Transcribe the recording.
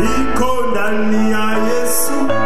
Ikonda ni ya Yesu.